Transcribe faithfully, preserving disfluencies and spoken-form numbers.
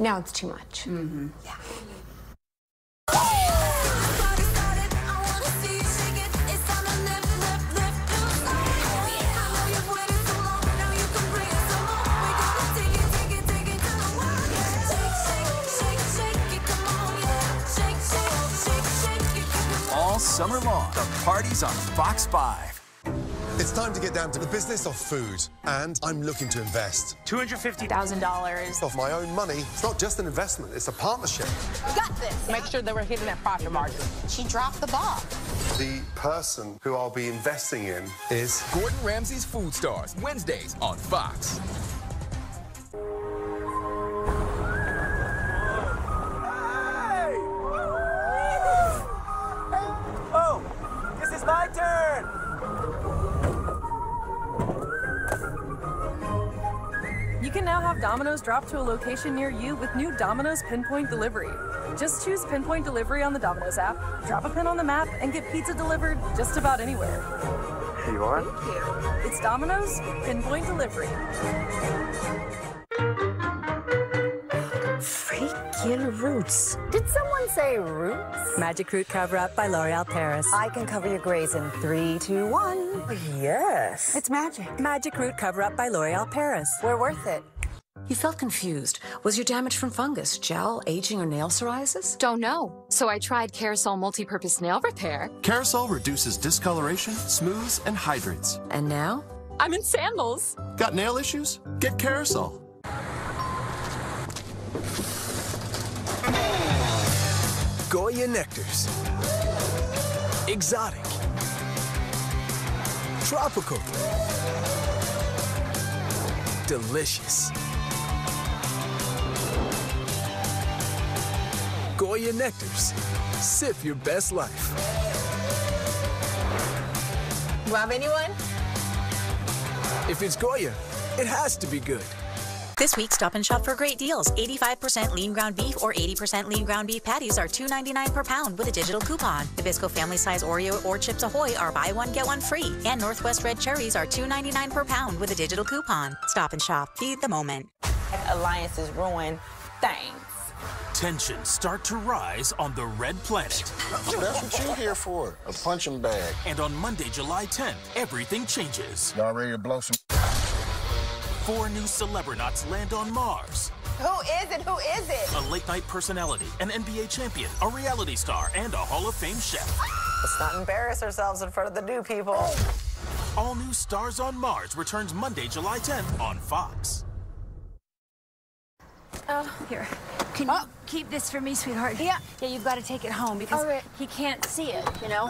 Now it's too much. Mm-hmm. Yeah. Summer long, the party's on Fox five. It's time to get down to the business of food, and I'm looking to invest. two hundred fifty thousand dollars. Of my own money. It's not just an investment, it's a partnership. You got this. Make sure that we're hitting that profit margin. She dropped the ball. The person who I'll be investing in is... Gordon Ramsay's Food Stars, Wednesdays on Fox. Domino's drop to a location near you with new Domino's Pinpoint Delivery. Just choose Pinpoint Delivery on the Domino's app, drop a pin on the map, and get pizza delivered just about anywhere. Here you are. Thank you. It's Domino's Pinpoint Delivery. Freaking roots. Did someone say roots? Magic Root Cover-Up by L'Oréal Paris. I can cover your grays in three, two, one. Yes. It's magic. Magic Root Cover-Up by L'Oréal Paris. We're worth it. You felt confused. Was your damage from fungus, gel, aging, or nail psoriasis? Don't know. So I tried Kerasal Multi-Purpose Nail Repair. Kerasal reduces discoloration, smooths, and hydrates. And now? I'm in sandals. Got nail issues? Get Kerasal. Goya Nectars. Exotic. Tropical. Delicious. Goya Nectars. Sip your best life. Rob anyone? If it's Goya, it has to be good. This week, Stop and Shop for great deals. eighty-five percent lean ground beef or eighty percent lean ground beef patties are two ninety-nine per pound with a digital coupon. Nabisco family size Oreo or Chips Ahoy are buy one, get one free. And Northwest red cherries are two ninety-nine per pound with a digital coupon. Stop and Shop. Feed the moment. Alliance is ruined. Thanks. Tensions start to rise on the Red Planet. That's what you're here for, a punching bag. And on Monday, July tenth, everything changes. Y'all ready to blow some? Four new celebronauts land on Mars. Who is it? Who is it? A late-night personality, an N B A champion, a reality star, and a Hall of Fame chef. Let's not embarrass ourselves in front of the new people. All new Stars on Mars returns Monday, July tenth on Fox. Oh, here. Can oh. you keep this for me, sweetheart? Yeah. Yeah, you've got to take it home because right. he can't see it, you know?